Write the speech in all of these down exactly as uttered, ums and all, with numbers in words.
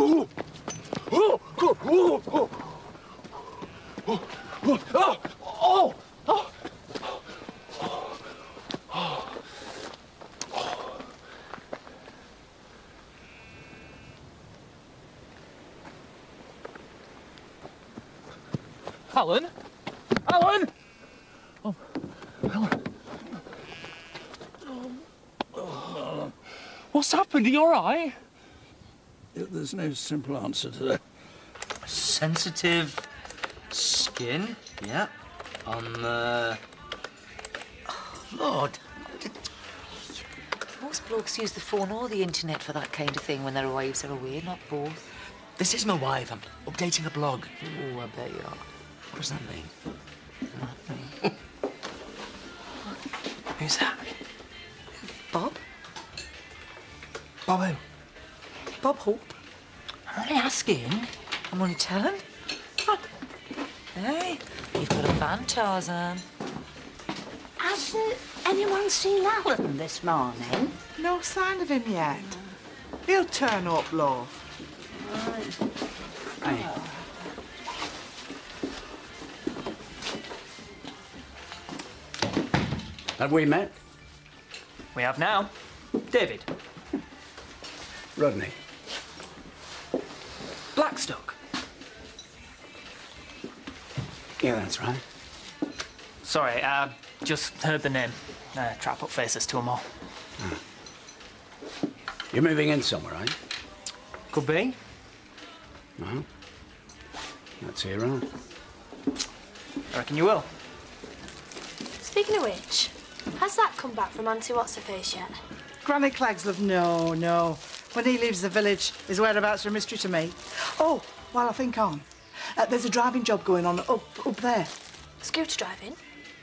Alan? Alan? Oh, Alan. Oh. What's happened? Are you all right? Yeah, there's no simple answer to that. Sensitive skin, yeah, on the... Oh, Lord. Most blokes use the phone or the internet for that kind of thing when their wives are away, not both. This is my wife. I'm updating a blog. Oh, I bet you are. What does that mean? Nothing. Who's that? Bob? Bob who? Bob Hope. I'm only asking. I'm only telling. What? Hey, you've got a van, Tarzan. Hasn't anyone seen Alan this morning? No sign of him yet. No. He'll turn up, love. Right. Hey. Oh. Have we met? We have now. David. Rodney. Blackstock. Yeah, that's right. Sorry, I uh, just heard the name. Uh, try to put faces to them all. Hmm. You're moving in somewhere, aren't you? Could be. Well, that's here, right? I reckon you will. Speaking of which, has that come back from Auntie What's-Her-Face yet? Granny Clagslove, no, no. When he leaves the village, his whereabouts are a mystery to me. Oh, while I think on, uh, there's a driving job going on up, up there. Scooter driving?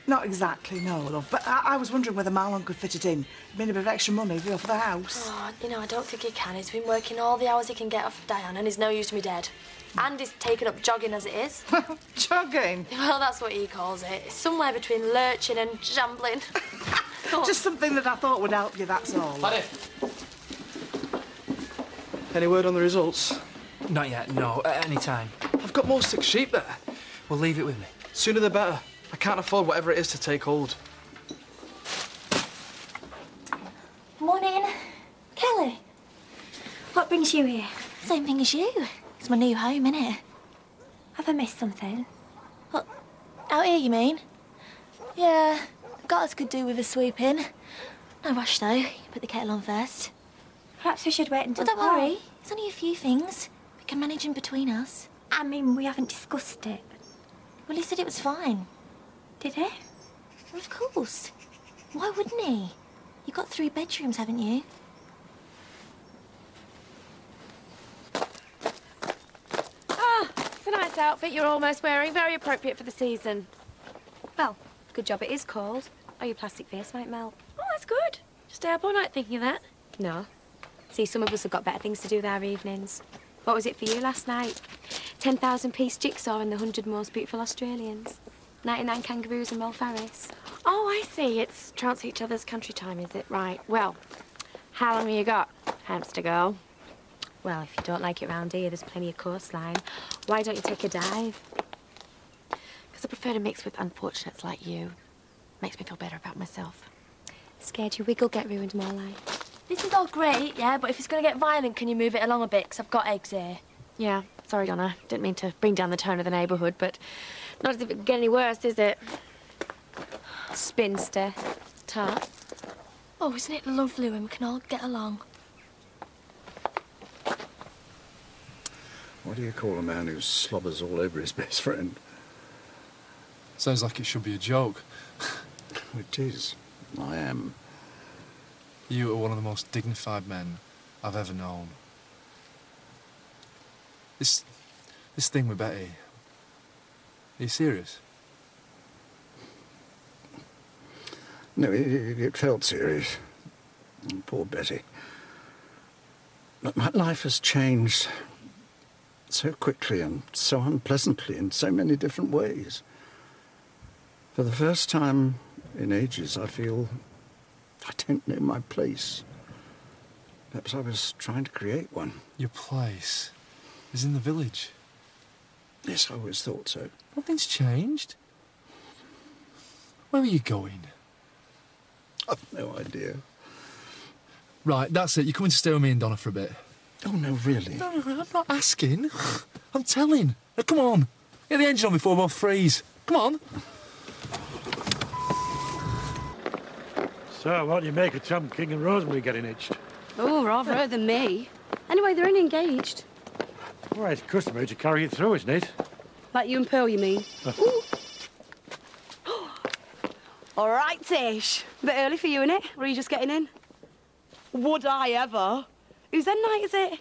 Not exactly, no, love, but I, I was wondering whether Marlon could fit it in. It'd been a bit of extra money for the house. Oh, you know, I don't think he can. He's been working all the hours he can get off of Diane and he's no use to me dead. And he's taken up jogging as it is. Jogging? Well, that's what he calls it. It's somewhere between lurching and shambling. Just something that I thought would help you, that's all. Paddy. Any word on the results? Not yet, no. At any time. I've got more sick sheep there. Well, leave it with me. Sooner the better. I can't afford whatever it is to take hold. Morning. Kelly. What brings you here? Same thing as you. It's my new home, innit? Have I missed something? What? Out here, you mean? Yeah, gutters could do with a sweep in. No rush, though. Put the kettle on first. Perhaps we should wait until... Well, don't worry. It's only a few things. We can manage in between us. I mean, we haven't discussed it. Well, he said it was fine. Did he? Well, of course. Why wouldn't he? You've got three bedrooms, haven't you? It's a nice outfit you're almost wearing, very appropriate for the season. Well, good job it is cold, or your plastic face might melt. Oh, that's good. Stay up all night thinking of that. No. See, some of us have got better things to do with our evenings. What was it for you last night? ten thousand piece jigsaw and the hundred most beautiful Australians. ninety-nine kangaroos and Mel Ferris. Oh, I see. It's trounce each other's country time, is it? Right. Well, how long have you got, hamster girl? Well, if you don't like it round here, there's plenty of coastline. Why don't you take a dive? Because I prefer to mix with unfortunates like you. Makes me feel better about myself. Scared your wiggle get ruined more like. This is all great, yeah, but if it's going to get violent, can you move it along a bit? Because I've got eggs here. Yeah, sorry, Donna. Didn't mean to bring down the tone of the neighbourhood, but not as if it could get any worse, is it? Spinster. Tart. Oh, isn't it lovely when we can all get along? What do you call a man who slobbers all over his best friend? Sounds like it should be a joke. It is. I am. You are one of the most dignified men I've ever known. This... this thing with Betty... Are you serious? No, it, it felt serious. Poor Betty. But my life has changed... so quickly and so unpleasantly in so many different ways. For the first time in ages, I feel I don't know my place. Perhaps I was trying to create one. Your place? is in the village. Yes, I always thought so. Nothing's changed. Where are you going? I've no idea. Right, that's it. You're coming to stay with me and Donna for a bit. Oh, no, really? No, no, no, I'm not asking. I'm telling. Now, come on. Get the engine on before we both freeze. Come on. So, what do you make of Tom King and Rosemary getting hitched? Oh, rather yeah. than me. Anyway, they're only engaged. Well, it's customary to carry it through, isn't it? Like you and Pearl, you mean? All right, Tish. A bit early for you, innit? Or are you just getting in? Would I ever? Whose end night is it?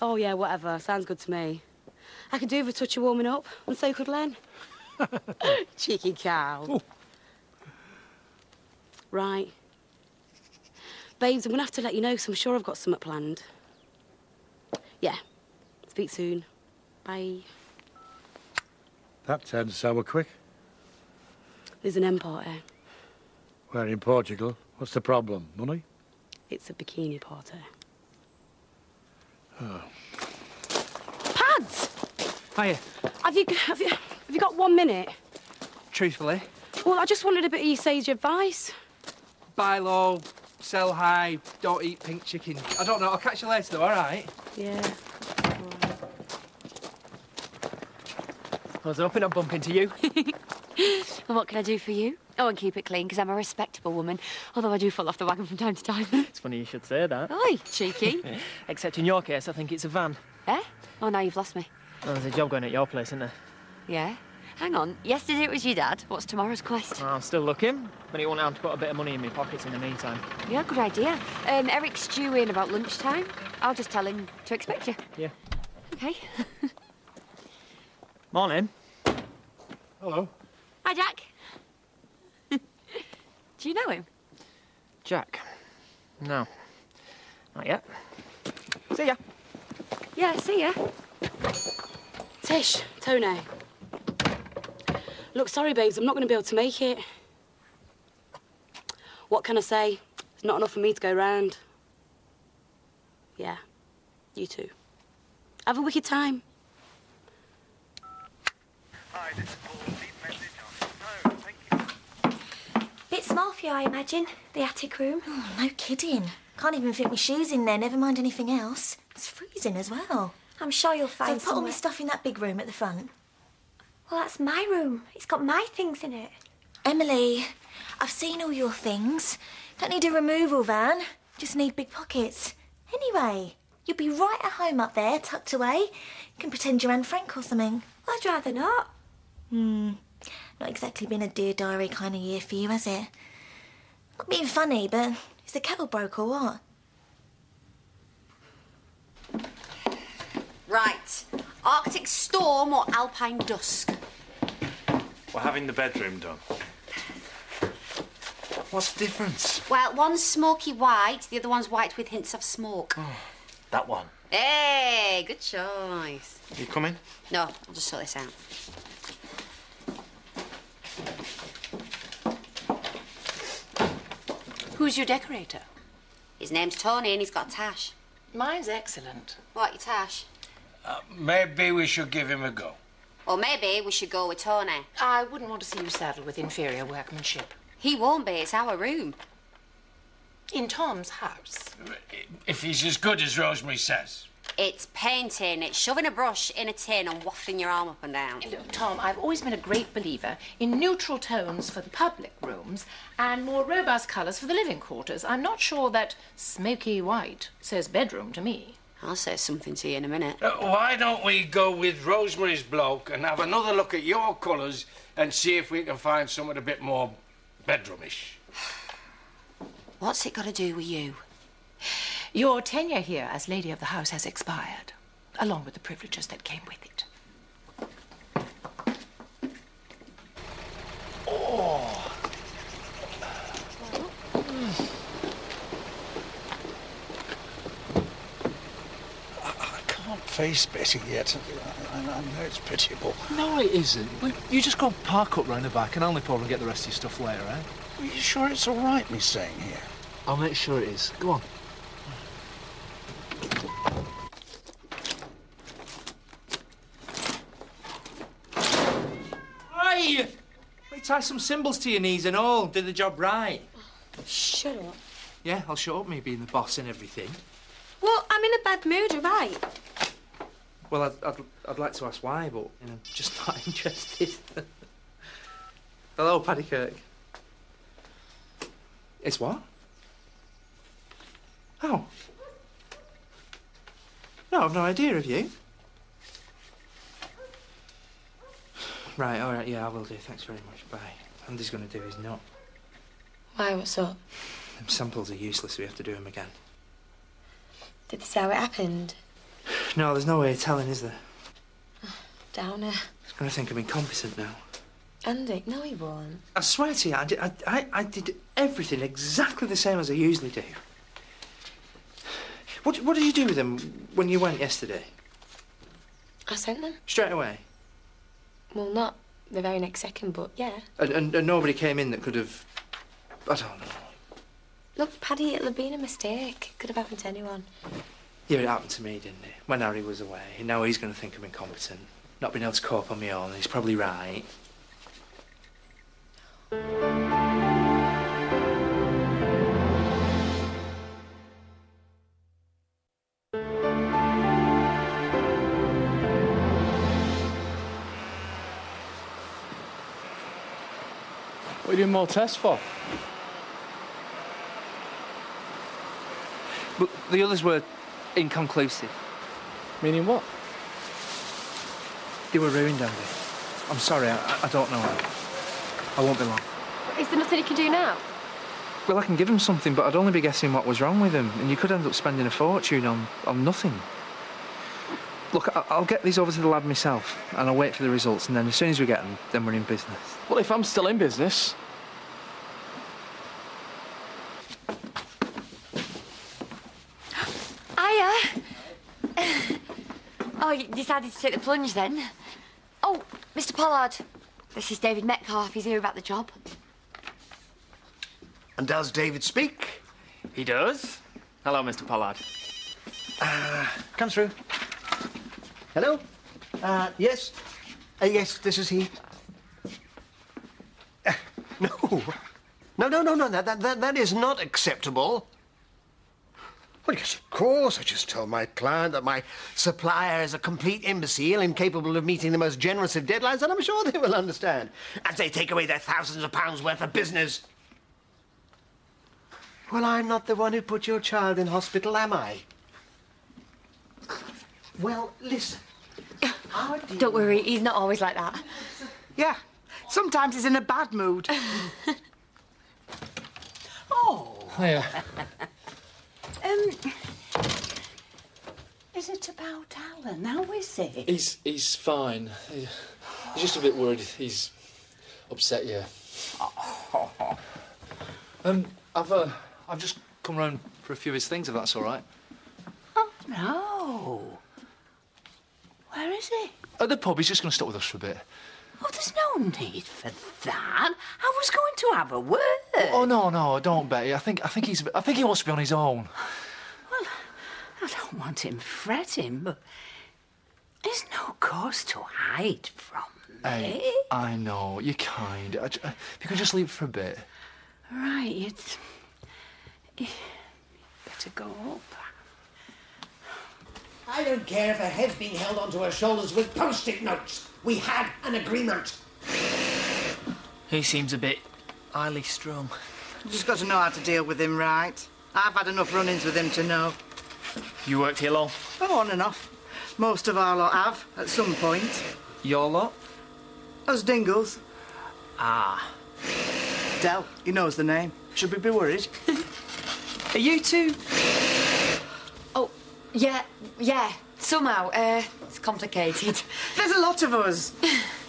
Oh, yeah, whatever. Sounds good to me. I could do with a touch of warming up, and so could Len. Cheeky cow. Ooh. Right. Babes, I'm going to have to let you know, so I'm sure I've got something planned. Yeah. Speak soon. Bye. That turned sour quick. There's an M-party. We're in Portugal. What's the problem? Money? It's a bikini party. Oh. Pads! Hiya. Have you, have you, have you got one minute? Truthfully? Well, I just wanted a bit of your sage advice. Buy low, sell high, don't eat pink chicken. I don't know. I'll catch you later, though, all right? Yeah. All right. I was hoping I'd bump into you. Well, what can I do for you? Oh, and keep it clean, because I'm a respectable woman, although I do fall off the wagon from time to time. It's funny you should say that. Oi, cheeky. Except in your case, I think it's a van. Eh? Oh, now you've lost me. Well, there's a job going at your place, isn't there? Yeah? Hang on. Yesterday it was your dad. What's tomorrow's quest? Oh, I'm still looking, but he won't have to put a bit of money in my pockets in the meantime. Yeah, good idea. Um, Eric's due in about lunchtime. I'll just tell him to expect you. Yeah. OK. Morning. Hello. Hi, Jack. Do you know him? Jack? No. Not yet. See ya. Yeah, see ya. Tish, Tony. Look, sorry, babes, I'm not going to be able to make it. What can I say? It's not enough for me to go round. Yeah, you too. Have a wicked time. Hi, this is Paul. Bit small for you, I imagine, the attic room. Oh, no kidding. Can't even fit my shoes in there, never mind anything else. It's freezing as well. I'm sure you'll find somewhere. So I've put all my stuff in that big room at the front. Well, that's my room. It's got my things in it. Emily, I've seen all your things. Don't need a removal van. Just need big pockets. Anyway, you'll be right at home up there, tucked away. You can pretend you're Anne Frank or something. Well, I'd rather not. Hmm. Not exactly been a Dear Diary kind of year for you, has it? Not being funny, but is the kettle broke or what? Right. Arctic storm or alpine dusk? We're having the bedroom done. What's the difference? Well, one's smoky white, the other one's white with hints of smoke. Oh, that one. Hey, good choice. You coming? No, I'll just sort this out. Who's your decorator? His name's Tony and he's got a tash. Mine's excellent. What, your tash? Uh, maybe we should give him a go. Or maybe we should go with Tony. I wouldn't want to see you saddled with inferior workmanship. He won't be. It's our room. In Tom's house. If he's as good as Rosemary says. It's painting. It's shoving a brush in a tin and wafting your arm up and down. Look, Tom, I've always been a great believer in neutral tones for the public rooms and more robust colours for the living quarters. I'm not sure that smoky white says bedroom to me. I'll say something to you in a minute. Uh, why don't we go with Rosemary's bloke and have another look at your colours and see if we can find something a bit more bedroomish? What's it got to do with you? Your tenure here as lady of the house has expired, along with the privileges that came with it. Oh! Mm. I, I can't face Betty yet. I, I, I know it's pitiable. No, it isn't. We, you just go and park up round the back and I'll nip over and get the rest of your stuff later, eh? Are you sure it's all right, me staying here? I'll make sure it is. Go on. could tie some cymbals to your knees and all, do the job right. Oh, shut up. Yeah, I'll shut up, me being the boss and everything. Well, I'm in a bad mood, all right? Well, I'd, I'd, I'd like to ask why, but, you know, just not interested. Hello, Paddy Kirk. It's what? Oh. No, I've no idea, have you? Right, all right, yeah, I will do. Thanks very much. Bye. Andy's going to do his knot. Why, what's up? Them samples are useless. We have to do them again. Did they say how it happened? No, there's no way of telling, is there? Oh, downer. He's going to think I'm incompetent now. Andy, no, he won't. I swear to you, Andy, I, I, I did everything exactly the same as I usually do. What, what did you do with them when you went yesterday? I sent them. Straight away? Well, not the very next second, but yeah. And, and, and nobody came in that could have... I don't know. Look, Paddy, it'll have been a mistake. It could have happened to anyone. Yeah, it happened to me, didn't it? When Harry was away. And now he's going to think I'm incompetent. Not being able to cope on my own. He's probably right. What are you doing more tests for? But the others were inconclusive. Meaning what? They were ruined, Andy. I'm sorry, I, I don't know. I won't be long. Is there nothing you can do now? Well, I can give him something, but I'd only be guessing what was wrong with him, and you could end up spending a fortune on, on nothing. Look, I'll get these over to the lab myself, and I'll wait for the results, and then as soon as we get them, then we're in business. Well, if I'm still in business... Hiya! Oh, you decided to take the plunge, then? Oh, Mr Pollard. This is David Metcalf. He's here about the job. And does David speak? He does. Hello, Mr Pollard. Uh, come through. Hello? Uh, yes? Uh, yes, this is he. Uh, no. No, no, no, no, that, that, that is not acceptable. Well, yes, of course. I just told my client that my supplier is a complete imbecile, incapable of meeting the most generous of deadlines, and I'm sure they will understand. As they take away their thousands of pounds worth of business. Well, I'm not the one who put your child in hospital, am I? Well, listen. Dear... Don't worry, he's not always like that. Yeah, sometimes he's in a bad mood. Oh. Hiya. um, is it about Alan? How is he? He's, he's fine. He's just a bit worried. He's upset, yeah. um, I've, uh, I've just come round for a few of his things, if that's all right. Oh, no. Where is he? At the pub. He's just going to stop with us for a bit. Oh, there's no need for that. I was going to have a word. Oh, no, no, don't, Betty. I think, I think he's, I think he wants to be on his own. Well, I don't want him fretting, but there's no cause to hide from me. Hey, I know. You're kind. I, I, if you could just leave it for a bit. Right. It's... You better go up. I don't care if her head's being held onto her shoulders with post-it notes. We had an agreement. He seems a bit highly strung. You've just got to know how to deal with him, right? I've had enough run-ins with him to know. You worked here long? Oh, on and off. Most of our lot have, at some point. Your lot? Us Dingles. Ah. Del, he knows the name. Should we be worried? Are you two... Yeah, yeah, somehow. Uh, it's complicated. There's a lot of us.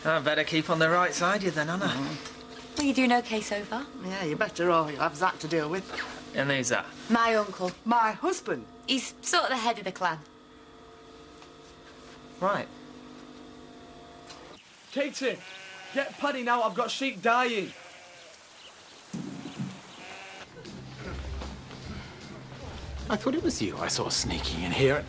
I better keep on the right side of you then, Anna. Mm. Well, you're doing OK so far. Yeah, you better, or you'll have Zach to deal with. And who's that? My uncle. My husband. He's sort of the head of the clan. Right. Katie, get Paddy now. I've got sheep dying. I thought it was you I saw sneaking in here.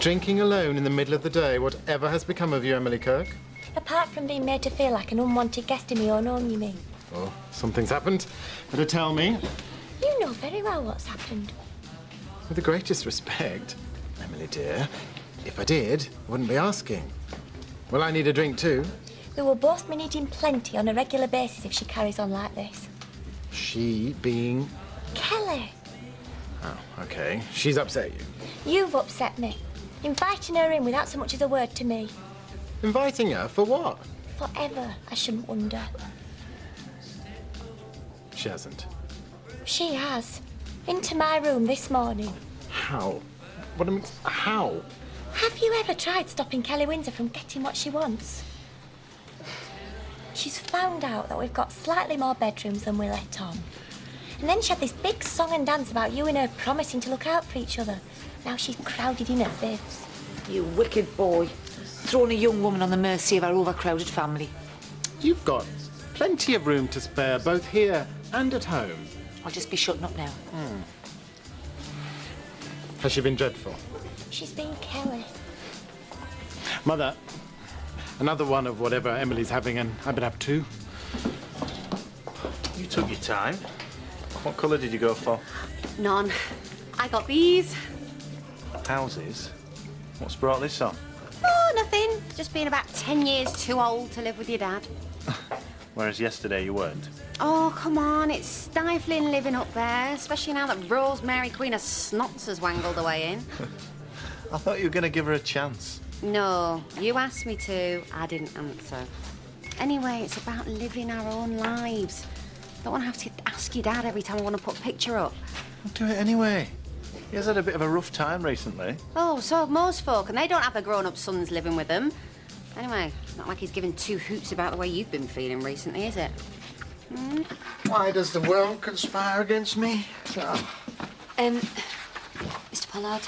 Drinking alone in the middle of the day, whatever has become of you, Emily Kirk? apart from being made to feel like an unwanted guest in my own home, you mean? Oh, something's happened. Better tell me. You know very well what's happened. With the greatest respect, Emily dear, if I did, I wouldn't be asking. Well, I need a drink too. We will both be needing plenty on a regular basis if she carries on like this. She being? Kelly. Oh, OK. She's upset you. You've upset me. Inviting her in without so much as a word to me. Inviting her for what? Forever, I shouldn't wonder. She hasn't. She has. Into my room this morning. How? What am I... How? Have you ever tried stopping Kelly Windsor from getting what she wants? She's found out that we've got slightly more bedrooms than we let on. And then she had this big song and dance about you and her promising to look out for each other. Now she's crowded in her fifths. You wicked boy. Thrown a young woman on the mercy of our overcrowded family. You've got plenty of room to spare, both here and at home. I'll just be shutting up now. Mm. Has she been dreadful? She's been Kelly. Mother, another one of whatever Emily's having, and I've been up too. You took your time. What colour did you go for? None. I got these. Houses? What's brought this on? Oh, nothing. Just being about ten years too old to live with your dad. Whereas yesterday you weren't. Oh, come on, it's stifling living up there, especially now that Rosemary, Queen of Snots, has wangled away in. I thought you were going to give her a chance. No, you asked me to, I didn't answer. Anyway, it's about living our own lives. Don't want to have to ask your dad every time I want to put a picture up. I'll do it anyway. He has had a bit of a rough time recently. Oh, so have most folk, and they don't have their grown-up sons living with them. Anyway, not like he's given two hoots about the way you've been feeling recently, is it? Mm. Why does the world conspire against me? Oh. Um, Mr Pollard.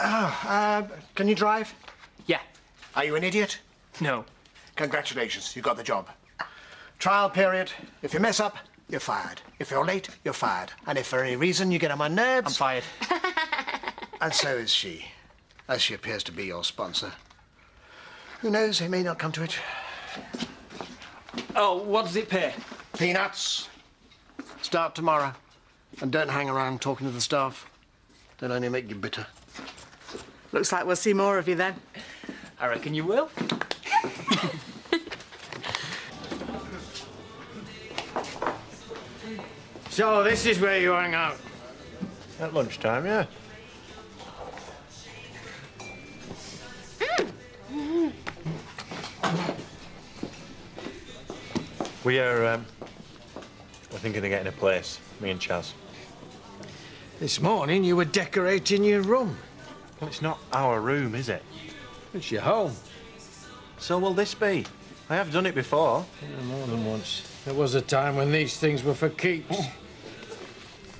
Oh, uh, can you drive? Yeah. Are you an idiot? No. Congratulations, you got the job. Trial period. If you mess up, you're fired. If you're late, you're fired. And if for any reason you get on my nerves... I'm fired. And so is she, as she appears to be your sponsor. Who knows, he may not come to it. Oh, what does it pay? Peanuts. Start tomorrow. And don't hang around talking to the staff. They'll only make you bitter. Looks like we'll see more of you then. I reckon you will. So this is where you hang out? At lunchtime, yeah. We are, um, we're thinking of getting a place, me and Chas. This morning you were decorating your room. Well, it's not our room, is it? It's your home. So will this be? I have done it before. Yeah, more than once. There was a time when these things were for keeps. Oh.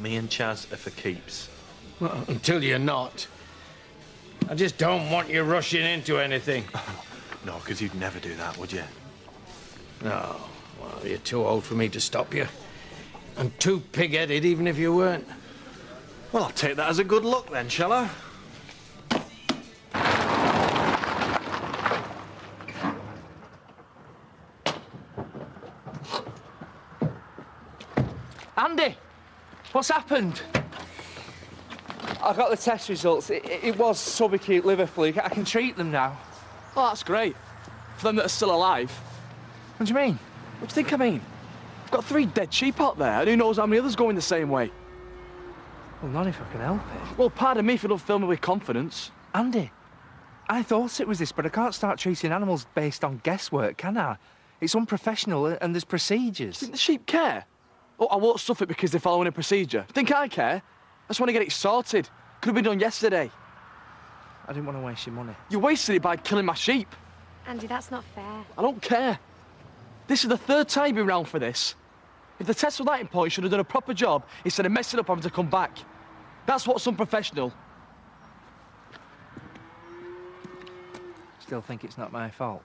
Me and Chas are for keeps. Well, until you're not. I just don't want you rushing into anything. No, because you'd never do that, would you? No. Well, you're too old for me to stop you. And too pig-headed, even if you weren't. Well, I'll take that as a good look, then, shall I? Andy, what's happened? I got the test results. It, it was sub acute liver fluke. I can treat them now. Oh, that's great. For them that are still alive. What do you mean? What do you think I mean? I've got three dead sheep out there, and who knows how many others going the same way. Well, not if I can help it. Well, pardon me if you don't fill me with confidence. Andy, I thought it was this, but I can't start treating animals based on guesswork, can I? It's unprofessional, and there's procedures. Think the sheep care? Oh, I won't suffer because they're following a procedure. Think I care? I just want to get it sorted. Could have been done yesterday. I didn't want to waste your money. You wasted it by killing my sheep. Andy, that's not fair. I don't care. This is the third time you've been round for this. If the test was that important, you should have done a proper job instead of messing up having to come back. That's what's unprofessional. Still think it's not my fault?